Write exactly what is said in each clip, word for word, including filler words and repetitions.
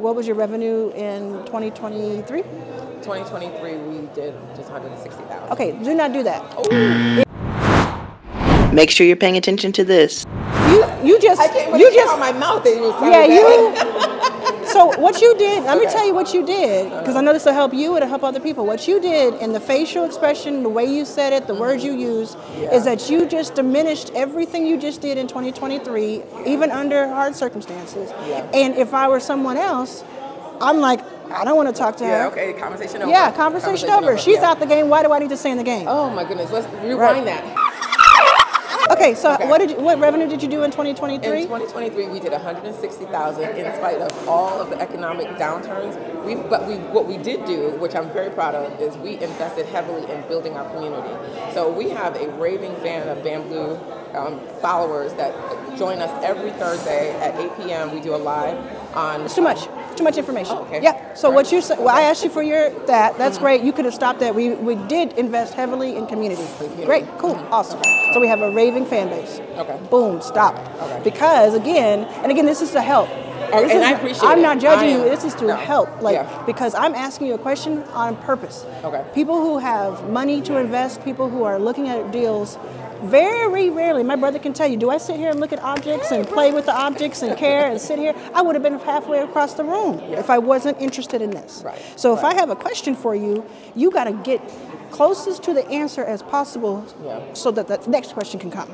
What was your revenue in twenty twenty-three? twenty twenty-three, we did just one hundred sixty thousand dollars. Okay, do not do that. Ooh. Make sure you're paying attention to this. You, you just, I can't you just, my mouth is yeah, you. So what you did, let okay. me tell you what you did, because I know this will help you, it'll help other people. What you did in the facial expression, the way you said it, the mm-hmm. words you used, yeah. is that you just diminished everything you just did in twenty twenty-three, even under hard circumstances. Yeah. And if I were someone else, I'm like, I don't want to talk to yeah, her. Yeah, okay, conversation over. Yeah, conversation, conversation over. over. She's yeah. out the game. Why do I need to stay in the game? Oh my goodness, let's rewind right. that. Okay, so okay. what did you, what revenue did you do in twenty twenty-three? In twenty twenty-three, we did one hundred sixty thousand dollars in spite of all of the economic downturns. We, but we, what we did do, which I'm very proud of, is we invested heavily in building our community. So we have a raving fan of BamBlue um, followers that join us every Thursday at eight P M We do a live on. It's too much. Too much information. Oh, okay. Yeah. So right. what you said, well, I asked you for your that. That's mm-hmm. great. You could have stopped that. We we did invest heavily in community. community. Great. Cool. Mm-hmm. Awesome. So we have a raving fan base. Okay. Boom. Stop. Okay. Because again, and again, this is to help. Okay. This and is, I appreciate. I'm it. not judging you. This is to no. help. Like yeah. because I'm asking you a question on purpose. Okay. People who have money to invest, people who are looking at deals. Very rarely, my brother can tell you, do I sit here and look at objects and play with the objects and care and sit here? I would have been halfway across the room yeah. if I wasn't interested in this. Right. So if right. I have a question for you, you got to get closest to the answer as possible yeah. so that the next question can come.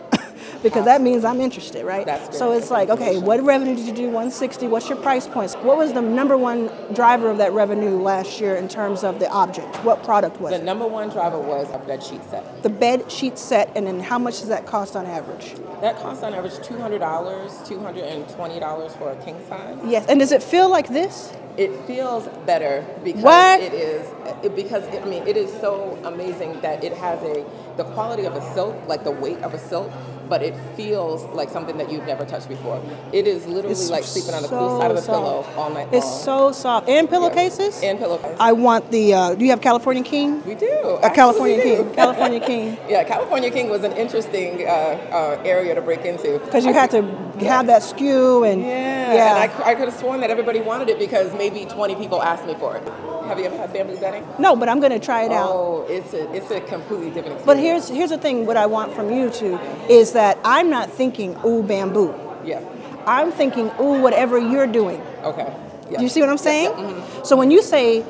Because that means I'm interested, right? That's good. So it's like, okay, what revenue did you do? one sixty. What's your price points? What was the number one driver of that revenue last year in terms of the object? What product was it? The number one driver was a bed sheet set. The bed sheet set, and then how much does that cost on average? That costs on average two hundred dollars, two hundred twenty dollars for a king size. Yes, and does it feel like this? It feels better because what? it is it, because it, I mean it is so amazing that it has a the quality of a silk, like the weight of a silk, but it feels like something that you've never touched before. It is literally it's like sleeping on the so cool side of a soft. pillow all night long. It's so soft. And pillowcases? Yeah. And pillowcases. I want the, uh, do you have California King? We do. A California do. King. California King. Yeah, California King was an interesting uh, uh, area to break into. Because you I had could, to yeah. have that skew and. Yeah, yeah. and I, I could have sworn that everybody wanted it because maybe twenty people asked me for it. Have you ever had BamBlue bedding? No, but I'm going to try it out. Oh, it's a, it's a completely different experience. But here's, here's the thing, what I want from you two is that I'm not thinking, ooh, BamBlue. Yeah. I'm thinking, ooh, whatever you're doing. Okay. Yeah. Do you see what I'm saying? Yeah. Mm-hmm. So when you say,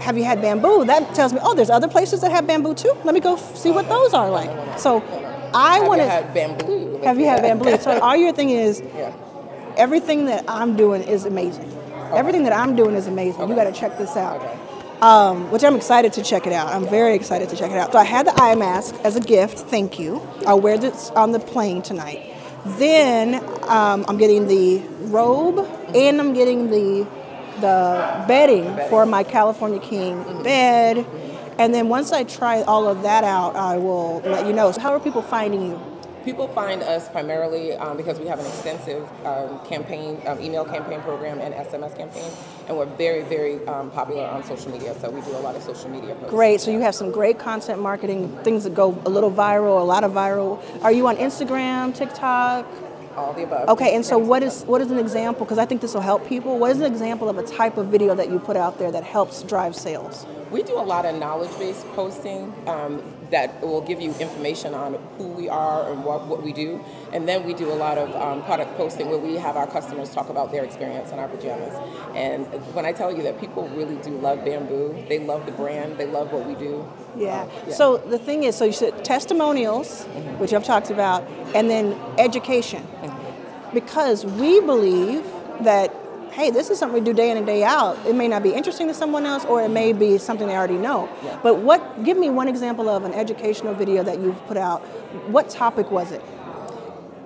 have you had BamBlue, that tells me, oh, there's other places that have BamBlue too. Let me go see what those are like. So I want to... Have you had BamBlue? Have you had BamBlue? So all your thing is, yeah. everything that I'm doing is amazing. Okay. Everything that I'm doing is amazing. Okay. You got to check this out, okay. um, which I'm excited to check it out. I'm yeah. very excited to check it out. So I had the eye mask as a gift. Thank you. I'll wear this on the plane tonight. Then um, I'm getting the robe, mm-hmm. and I'm getting the the bedding, the bedding. for my California King mm-hmm. bed. Mm-hmm. And then once I try all of that out, I will let you know. So how are people finding you? People find us primarily um, because we have an extensive um, campaign, um, email campaign program and S M S campaign, and we're very, very um, popular on social media, so we do a lot of social media posts. Great, so you have some great content marketing, things that go a little viral, a lot of viral. Are you on Instagram, TikTok? All the above. Okay, and so what is what is an example, because I think this will help people, what is an example of a type of video that you put out there that helps drive sales? We do a lot of knowledge-based posting um, that will give you information on who we are and what, what we do. And then we do a lot of um, product posting where we have our customers talk about their experience in our pajamas. And when I tell you that people really do love BamBlue, they love the brand, they love what we do. Yeah. Um, yeah. So the thing is, so you said testimonials, mm-hmm. which I've talked about, and then education. Mm-hmm. Because we believe that, hey, this is something we do day in and day out. It may not be interesting to someone else, or it may be something they already know. Yeah. But what? Give me one example of an educational video that you've put out. What topic was it?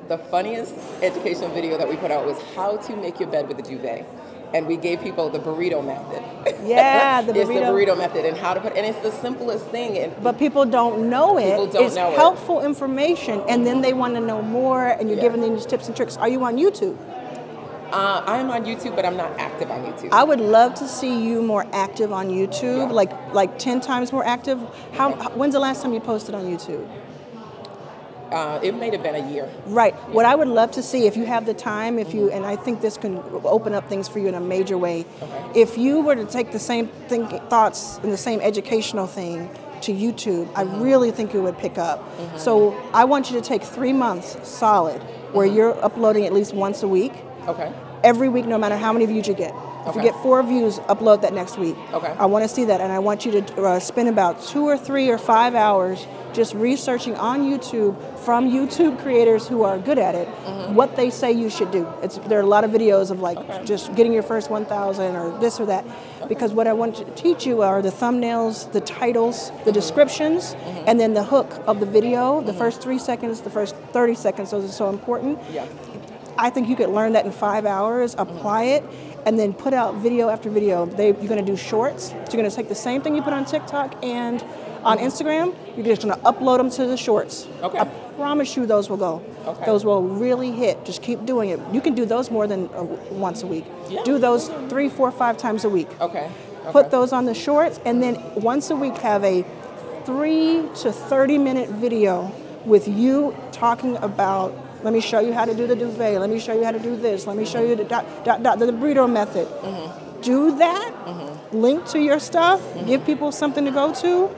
The funniest educational video that we put out was how to make your bed with a duvet. And we gave people the burrito method. Yeah, the burrito. It's the burrito method and how to put, and it's the simplest thing. And but people don't know it. People don't it's know it. It's helpful information, and then they want to know more, and you're yeah. giving them these tips and tricks. Are you on YouTube? Uh, I'm on YouTube, but I'm not active on YouTube. I would love to see you more active on YouTube, yeah. like like ten times more active. How? When's the last time you posted on YouTube? Uh, it may have been a year. Right. Yeah. What I would love to see, if you have the time, if you, and I think this can open up things for you in a major way. Okay. If you were to take the same think, thoughts and the same educational thing to YouTube, mm-hmm. I really think it would pick up. Mm-hmm. So I want you to take three months solid where mm-hmm. you're uploading at least once a week. Okay. Every week, no matter how many views you get. If okay. you get four views, upload that next week. Okay. I want to see that, and I want you to uh, spend about two or three or five hours just researching on YouTube from YouTube creators who are good at it, mm-hmm. what they say you should do. It's, there are a lot of videos of like okay. just getting your first one thousand or this or that, okay. because what I want to teach you are the thumbnails, the titles, the mm-hmm. descriptions, mm-hmm. and then the hook of the video, the mm-hmm. first three seconds, the first thirty seconds, those are so important. Yeah. I think you could learn that in five hours, apply mm-hmm. it, and then put out video after video. They, you're gonna do shorts, so you're gonna take the same thing you put on TikTok and on Instagram, you're just gonna upload them to the shorts. Okay. I promise you those will go. Okay. Those will really hit, just keep doing it. You can do those more than uh, once a week. Yeah. Do those three, four, five times a week. Okay. Okay. Put those on the shorts, and then once a week have a three to thirty minute video with you talking about, let me show you how to do the duvet, let me show you how to do this, let me show you the dot, dot, dot, the burrito method. Mm-hmm. Do that, mm-hmm. link to your stuff, mm-hmm. give people something to go to,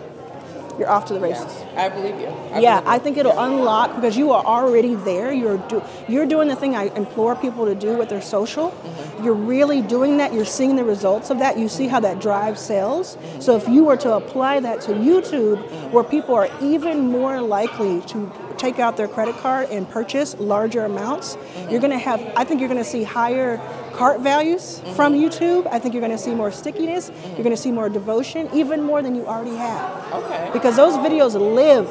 you're off to the races. Yes. I believe you. I yeah, believe you. I think it'll yeah. unlock, because you are already there, you're, do, you're doing the thing I implore people to do with their social, mm-hmm. you're really doing that, you're seeing the results of that, you see how that drives sales. Mm-hmm. So if you were to apply that to YouTube, mm-hmm. where people are even more likely to take out their credit card and purchase larger amounts, mm-hmm. you're gonna have, I think you're gonna see higher cart values mm-hmm. from YouTube. I think you're gonna see more stickiness, mm-hmm. you're gonna see more devotion, even more than you already have. Okay. Because those videos live,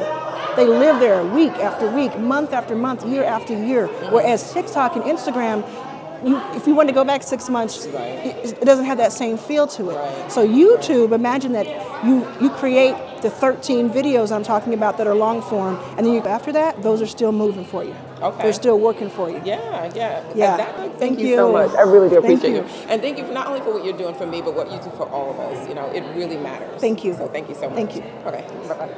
they live there week after week, month after month, year after year, mm-hmm. whereas TikTok and Instagram, you, if you want to go back six months, right. it, it doesn't have that same feel to it. Right. So YouTube, imagine that you, you create the thirteen videos I'm talking about that are long form, and then you, after that, those are still moving for you. Okay. They're still working for you. Yeah, yeah. yeah. Exactly. Thank, thank you. you so much. I really do appreciate you. you. And thank you for not only for what you're doing for me, but what you do for all of us. You know, it really matters. Thank you. So thank you so much. Thank you. Okay. Bye-bye.